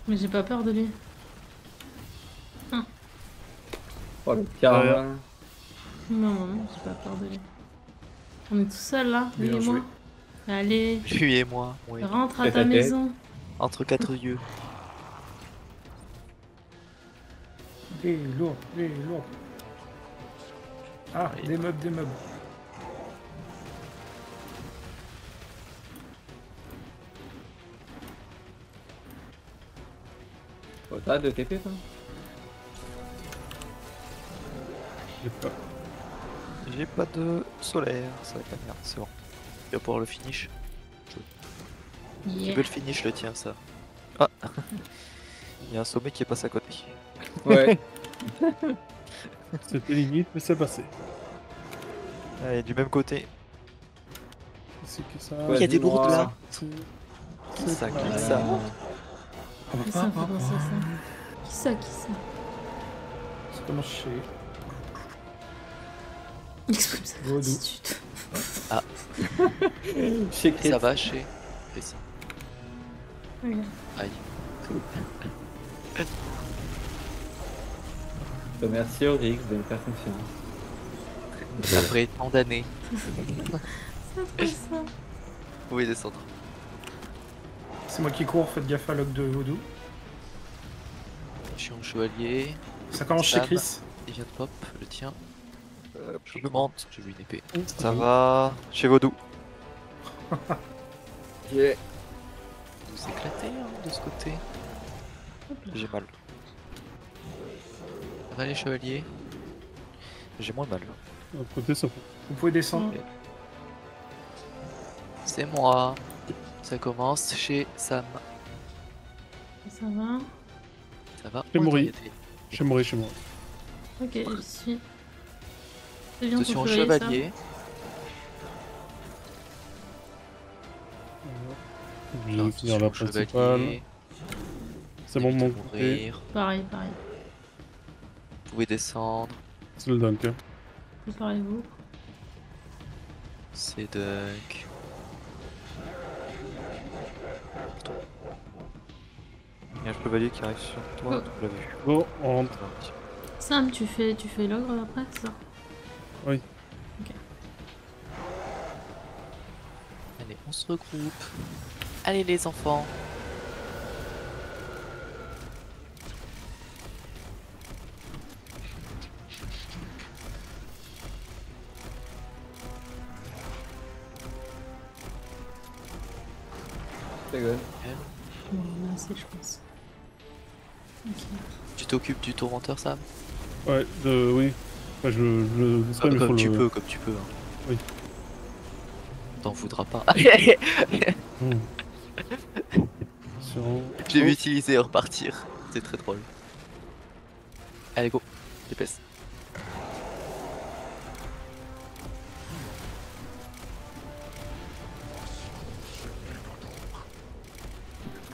Mais j'ai pas peur de lui. Ah. Oh le carré. Non, non, j'ai pas peur de lui. On est tout seul là, lui et moi. Allez. Lui et moi. Oui. Rentre à ta maison. Entre quatre yeux. Les lourds, les lourds. Ah, oui. des meubles, des meubles. Oh, t'as de T P toi? J'ai pas. J'ai pas de solaire, ça va être la merde, c'est bon. Tu vas pouvoir le finish. Yeah. Tu peux le finish le tien ça. Ah. Il y a un sommet qui est passé à côté. Ouais. C'était limite mais c'est passé. Allez, du même côté. C'est que ça. Il y a des lourdes là. Qui ça, qui ça? Qui ça, qui ça? Qui ça? C'est comment je sais. Exprime sa gratitude. Ah. Ça va chez. Ici. Oui. Aïe. Merci Oryx de me faire confiance. Après tant d'années. C'est ça. Oui, descendre. C'est moi qui cours, faites gaffe à l'og de Vaudou. Je suis en chevalier. Ça commence chez Chris. Il vient de pop, le tien. Euh, je augmente, j'ai vu une épée. Oh, ça oui. va, chez Vaudou. Yeah. Vous s'éclatez hein, de ce côté. J'ai mal. Allez chevalier. J'ai moins mal. Vous pouvez descendre. C'est moi. Ça commence chez Sam. Ça va? Ça va. J'ai mouru. J'ai mouru chez moi. Ok, je suis. Attention chevalier. Ça. Je vais finir la principale. C'est bon, mon côté. Pareil, pareil. Vous pouvez descendre. C'est le dunk. Préparez-vous. C'est dunk. Il y a un chevalier qui arrive sur toi. Oh. Bon, on rentre. Sam, tu fais, tu fais l'ogre après, c'est ça? Oui. Ok. Allez, on se regroupe. Allez les enfants. C'est good. On en a assez je pense. Okay. Tu t'occupes du tourmenteur Sam? Ouais, euh, oui. Enfin, je le... Ah, comme, comme tu le... peux, comme tu peux. Hein. Oui. T'en voudras pas. mm. Je l'ai vu utiliser et repartir, c'est très drôle. Allez go, épaisse.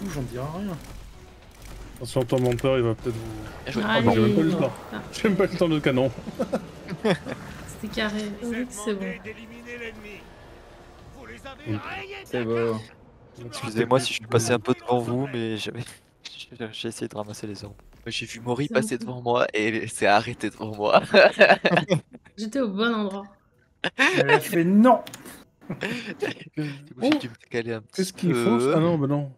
Ouh, j'en dirai rien. Attention, ton menteur il va peut-être vous... Ah, j'ai même pas le temps. J'ai même pas le temps de canon. C'était carré, c'est bon. C'est bon. Excusez-moi si je suis passé un peu devant vous, mais j'avais j'ai essayé de ramasser les orbes. J'ai vu Mori passer devant moi et s'est arrêté devant moi. J'étais au bon endroit. Elle fait non. J'ai dû me caler un petit peu. Qu'est-ce qu'il faut? Ah non, bah non.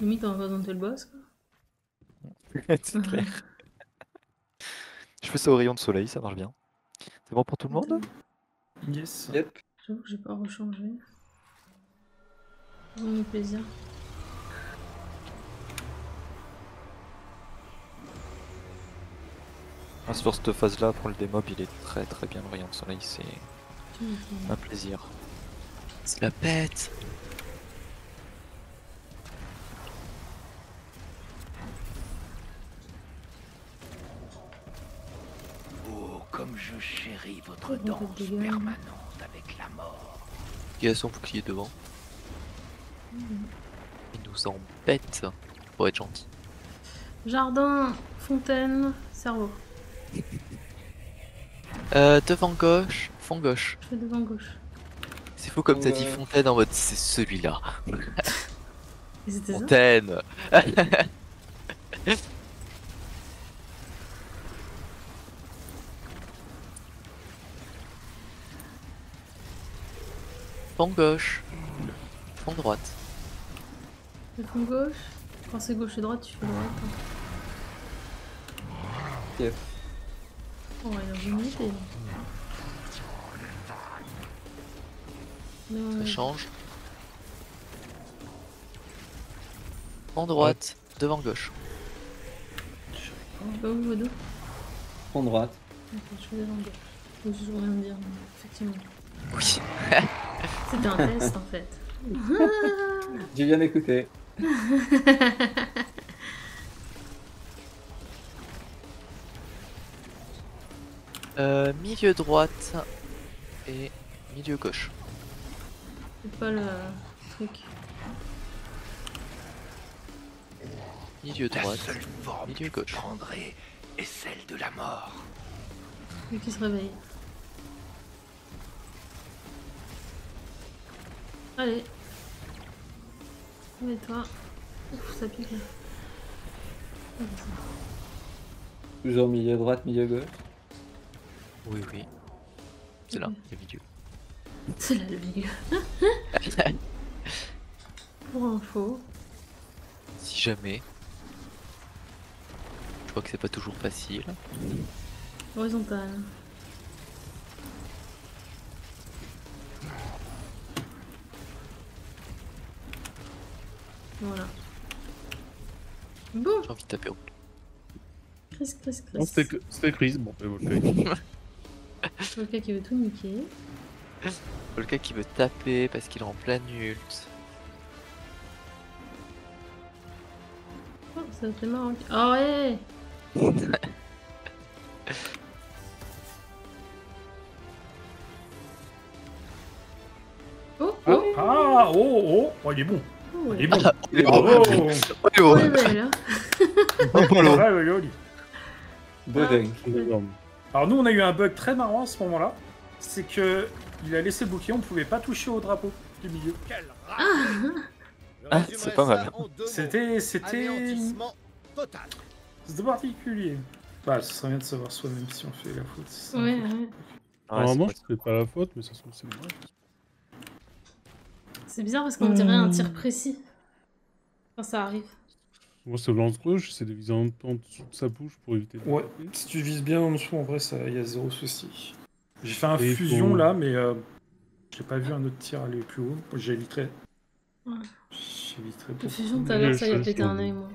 Limite, on va dans le boss. C'est clair. Je fais ça au rayon de soleil, ça marche bien. C'est bon pour tout le monde? Yes. Yep. J'avoue que j'ai pas rechangé. Ça me fait plaisir. Ah, sur cette phase là pour le démob il est très très bien brillant le soleil, c'est un plaisir. C'est la bête. Oh comme je chéris votre danse permanente avec la mort. Il y a son bouclier devant. Mmh. Il nous embête pour être gentil. Jardin, fontaine, cerveau. Euh, devant gauche, fond gauche. Je fais devant gauche. C'est fou comme t'as dit fontaine en mode c'est celui-là. Fontaine. Fond gauche, fond droite. Le fond gauche, quand c'est gauche et droite, tu fais droite. Hein. Yeah. Oh, elle a remonté. Non. Ça change. En droite, ouais. Devant gauche. Je sais pas où je vais. En droite. Ok, je fais devant gauche. Je vais toujours rien me dire, effectivement. Oui. C'était un test en fait. J'ai bien écouté. Euh, milieu droite et milieu gauche. C'est pas le truc. Milieu droite, la seule forme milieu que gauche. Prendrai est celle de la mort. Lui qui se réveille. Allez. Mais toi. Ouf, ça pique. Toujours milieu droite, milieu gauche. Oui, oui. C'est là, le milieu. C'est là, le milieu. Pour info. Si jamais. Je crois que c'est pas toujours facile. Horizontal. Voilà. Bon. J'ai envie de taper au. Chris, Chris, Chris. C'était Chris, bon, mais vous le faites. Volka qui veut tout niquer. Volka qui veut taper parce qu'il est en plein ult. Oh, ça fait marrant. Oh ouais. Oh, oh. Ah, ah, oh, oh. Oh, il est bon. Oh, il est bon. Ah, il est bon. Oh, oh, oh. Il est bon. Oh, il est bon. Alors nous on a eu un bug très marrant à ce moment là, c'est que il a laissé le bouclier, on pouvait pas toucher au drapeau du milieu. Quel ah, ah c'est pas mal. C'était... c'était... C'était particulier. Bah ce serait bien de savoir soi-même si on fait la faute. Ouais, ouais. Normalement je fais pas la faute mais ça se trouve c'est moi. C'est bizarre parce qu'on hum... dirait un tir précis. Quand ça arrive. Moi, ce lance-gauche, c'est de viser en dessous de sa bouche pour éviter de... Ouais, si tu vises bien en dessous, en vrai, il y a zéro souci. J'ai fait un et fusion, pour... là, mais euh, j'ai pas vu un autre tir aller plus haut. J'ai litré. Ouais. J'ai litré pour... Le fusion, t'as l'air, ça y a pété un oeil, moi.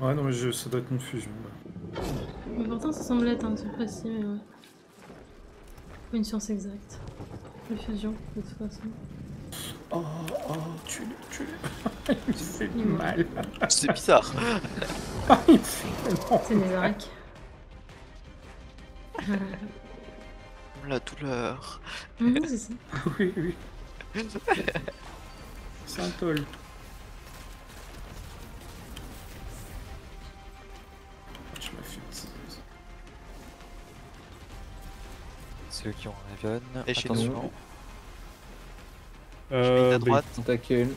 Ouais, non, mais je... ça doit être mon fusion, ouais. Mais pourtant, ça semblait être un truc précis, mais ouais. Pas une science exacte. Le fusion, de toute façon. Oh, oh, tu le, tu le. Il me fait du mal. C'est bizarre. C'est mes arcs. La douleur. Mmh, c'est ça. Oui, oui. C'est un toll. Je me fais petit. Ceux qui ont Riven, et chez nous. Euh, à droite, on t'accueille.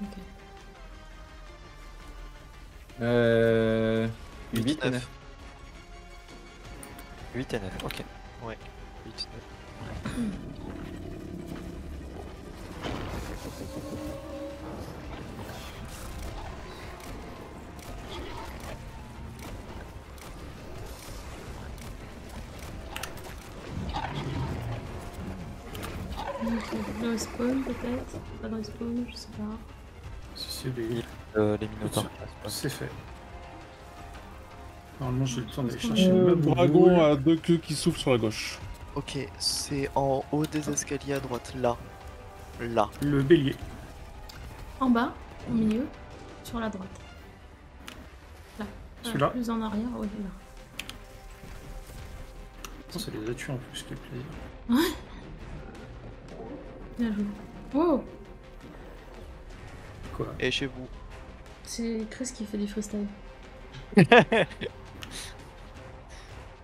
Ok. Euh... huit et neuf. huit et neuf, ok. Ouais. huit et neuf. Dans le spawn peut-être? Pas dans le spawn, je sais pas. Si, si, tuer les, euh, les minotaures. C'est fait. Normalement, j'ai le temps d'aller chercher le dragon à deux queues qui s'ouvre sur la gauche. Ok, c'est en haut des escaliers à droite, là. Là. Le bélier. En bas, au milieu, sur la droite. Là. Celui-là. Plus en arrière, au-delà. Oh, ça les a tués en plus, quel plaisir. Ouais. Bien joué. Wow. Quoi? Et chez vous? C'est Chris qui fait des freestyles.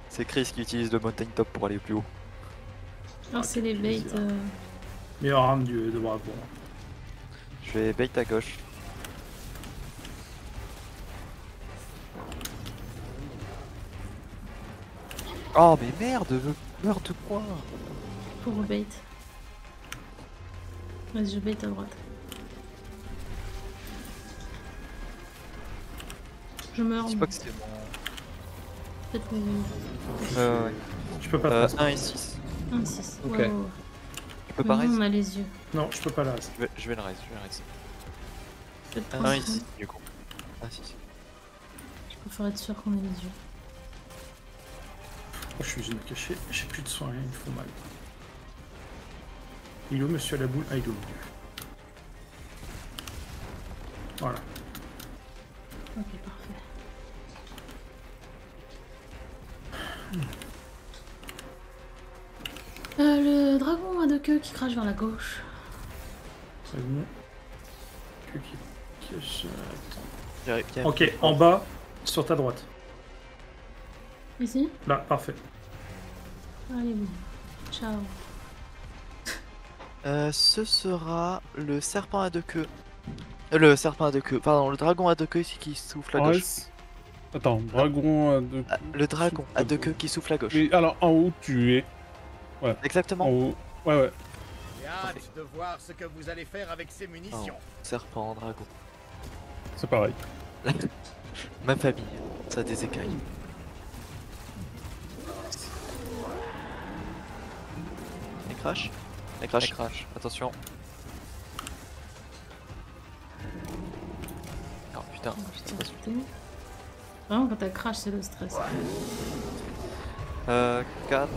C'est Chris qui utilise le mountain top pour aller plus haut. Alors ah, c'est les bait. Euh... Meilleur arme du de bras pour moi. Je vais bait à gauche. Oh mais merde, meurs de quoi? Pour le bait. Vas-y, je bait à droite. Je meurs. Je sais pas que c'est bon. Euh, ouais. Je peux pas euh, un et six. un et six. Ok. Wow. Tu peux mais pas raise? On a les yeux. Non, je peux pas la raise. Je vais, je vais le raise, je vais le raise. un et six du coup. un et six. Je préfère être sûr qu'on ait les yeux. Oh, je suis obligé de me cacher, j'ai plus de soins, ils me font mal. Il est où monsieur à la boule? Ah, il est où? Voilà. Ok, parfait. Euh, le dragon à deux queues qui crache vers la gauche. C'est bon. Queue qui cache. Ok, en bas, sur ta droite. Ici? Là, parfait. Allez, bon. Ciao. Euh, ce sera le serpent à deux queues. Euh, le serpent à deux queues, pardon, le dragon à deux queues ici qui souffle à gauche. Ouais. Attends, dragon à deux queues. Le dragon à deux queues qui souffle à gauche. Mais alors en haut tu es. Ouais. Exactement. En haut. Ouais ouais. J'ai hâte de voir ce que vous allez faire avec ces munitions. Oh. Serpent, dragon. C'est pareil. Ma famille, ça a des écailles. Et crash. Et crash. Et crash. Attention. Oh putain. Oh, putain, putain. Vraiment quand elle crash c'est le stress. Euh, quatre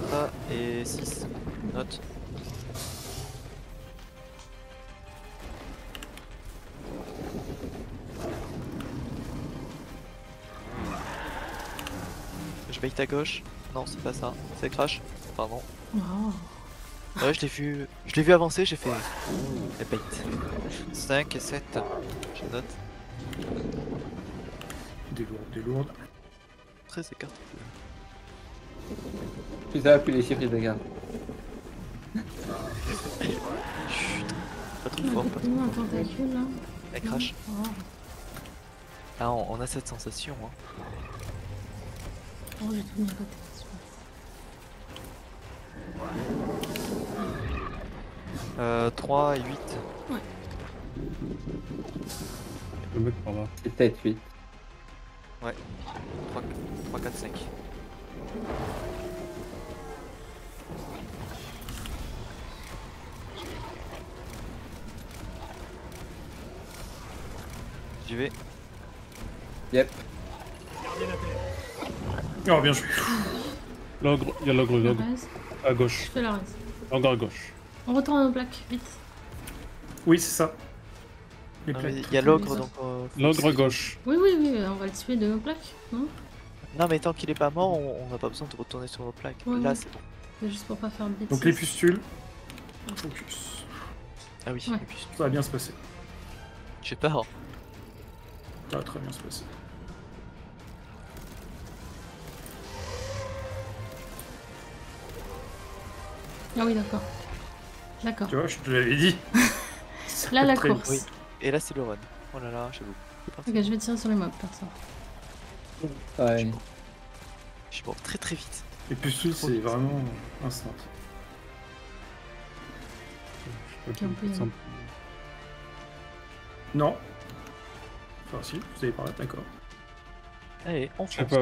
et six, note. Je bait à gauche. Non c'est pas ça, c'est crash. Pardon. Oh. Ouais je l'ai vu. Je l'ai vu avancer, j'ai fait. Et bait. cinq et sept. Je note. Des lourdes, des lourdes. treize et quatre. Plus ça, plus les chiffres ils dégagent. Chut, pas trop fort, pas trop fort. Elle crache. Ah, on a cette sensation. Hein. Oh, j'ai tout mis à côté. Euh, trois et huit. Ouais. Je peux mettre par là. C'est peut-être huit. Ouais, trois, quatre, cinq. J'y vais. Yep. Oh, bien joué. L'ogre, il y a l'ogre, l'ogre. À gauche. Je fais la raise. L'ogre à gauche. On retourne aux plaques, vite. Oui, c'est ça. Il ah, y a l'ogre donc. Euh, l'ogre gauche. Oui, oui, oui, on va le tuer de nos plaques. Non, non mais tant qu'il est pas mort, on n'a pas besoin de retourner sur nos plaques. Ouais, là, ouais. C'est bon. C'est juste pour pas faire bêtise. Donc les pustules. Focus. Ah oui, ouais. Les pustules. Ça va bien se passer. J'ai peur. Ça va très bien se passer. Ah oui, d'accord. D'accord. Tu vois, je te l'avais dit. Là, la course. Oui. Et là c'est le run. Oh là là, j'avoue. Ok, je vais tirer sur les mobs, personne. Ouais. Je suis mort très très vite. Et puis celui c'est vraiment instant. Okay, on peut non. Enfin si, vous avez parlé, d'accord. Allez, on fait. Pas...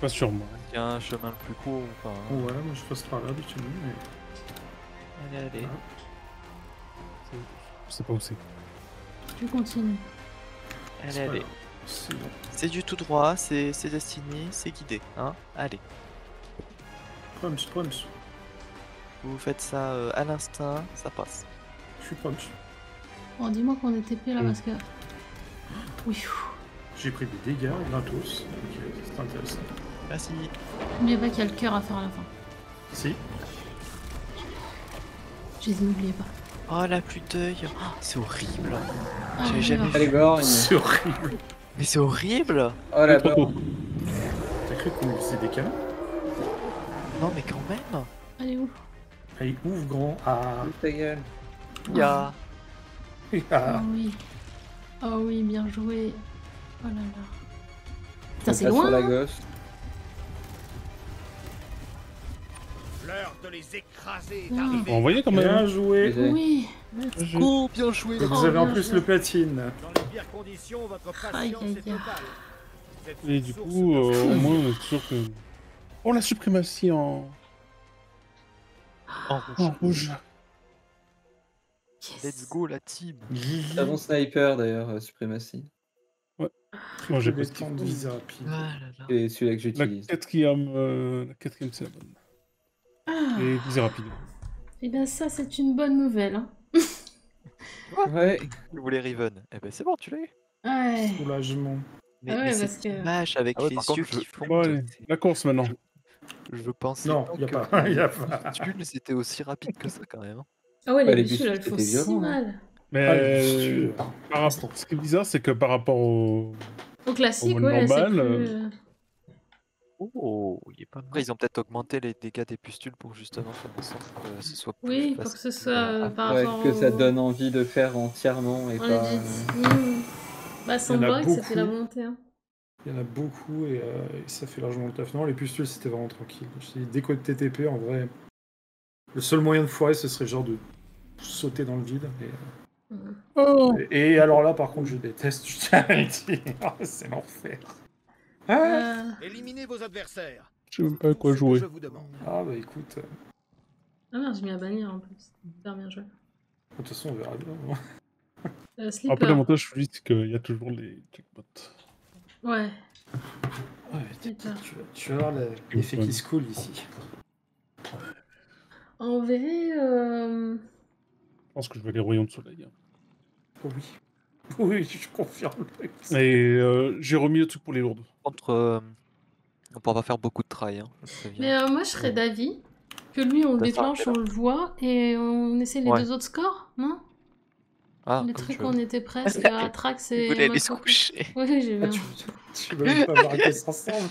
pas sûr moi. Il y a un chemin le plus court ou pas. Hein. Ouais, moi je passe par là habituellement mais... Allez, allez. Ah. Je sais pas où c'est. Tu continues. Allez, allez. C'est bon. C'est du tout droit, c'est destiné, c'est guidé. Hein, allez. Proms, proms. Vous faites ça euh, à l'instinct, ça passe. Je suis proms. Bon, dis-moi qu'on est T P là, mmh. parce que... Oui. J'ai pris des dégâts, gratos. Ok, c'est intéressant. Merci. N'oubliez pas qu'il y a le cœur à faire à la fin. Si. Je les ai oubliés pas. Oh la pluie d'œil, oh, c'est horrible. Ah, J'ai jamais vu. C'est horrible. Mais c'est horrible. Oh la oh, oh. T'as cru qu'on lui faisait des câlins? Non mais quand même. Elle est où? Elle ouvre grand. Ah. Ta gueule. Ya. Yeah. Ah oh, oui. Oh oui, bien joué. Oh là là. Putain c'est loin. La gosse. L'heure de les écraser est arrivée. On voyait quand même. Bien joué. Oui. Cool, bien joué. Vous avez en plus le platine. Dans les pires conditions, votre patience est totale. Et du coup, au moins, on est sûr que. Oh la suprématie en. En rouge. Let's go la team. Avant sniper d'ailleurs, suprématie. Ouais. Moi j'ai pas de temps de visa rapide. Et celui-là que j'utilise. La quatrième, la quatrième c'est la bonne. Ah. Et plus rapide. Et bien ça c'est une bonne nouvelle. Hein. Ouais. Vous voulez Riven? Eh ben c'est bon, tu l'as eu. Ouais. Soulagement. Mais, ouais, mais c'est que... match avec ah ouais, les yeux qui font. Ouais, la course maintenant. Je, je pense. Non, il y a que... pas. Y a pas. C'était aussi rapide que ça quand même. Ah ouais, bah, les biches là, elles font si mal. Mais ah, euh... par rapport... ce qui est bizarre, c'est que par rapport au, au classique, au ouais, normal, là, plus... Oh, il est pas mal. Ils ont peut-être augmenté les dégâts des pustules pour justement faire en sorte que ce soit plus oui, facile. pour que ce soit euh, par ouais, rapport que au... ça donne envie de faire entièrement et on pas... Mmh. Bah, sans blague, ça fait la montée. Hein. Il y en a beaucoup et, euh, et ça fait largement le taf. Non, les pustules, c'était vraiment tranquille. Dès que T T P, en vrai, le seul moyen de foirer, ce serait genre de sauter dans le vide. Et, mmh. oh. et, et alors là, par contre, je déteste. Je tiens à le dire. C'est l'enfer. Ah euh... Éliminez vos adversaires. Je sais même pas à quoi jouer. Je vous demande. Ah bah écoute. Ah merde, j'ai mis à bannir en plus. Super bien joué. De toute façon, on verra bien. Euh, Après, l'avantage, c'est qu'il y a toujours les checkpots. Ouais. Ouais, tu, tu vas voir l'effet qui se coule ici. En vrai, euh... je pense que je vais les royaumes de soleil. Hein. Oh oui. Oui, je confirme. Et euh, j'ai remis le truc pour les lourdes. Contre, euh, on pourra pas faire beaucoup de try. Hein, mais euh, moi, je serais d'avis que lui, on le déclenche, on le voit, et on essaie les ouais. deux autres scores, non ah, les trucs, on était presque à Trax et... Vous voulez aller se coucher. Oui, j'ai vu. Ah, tu, tu veux même pas marquer ça ensemble.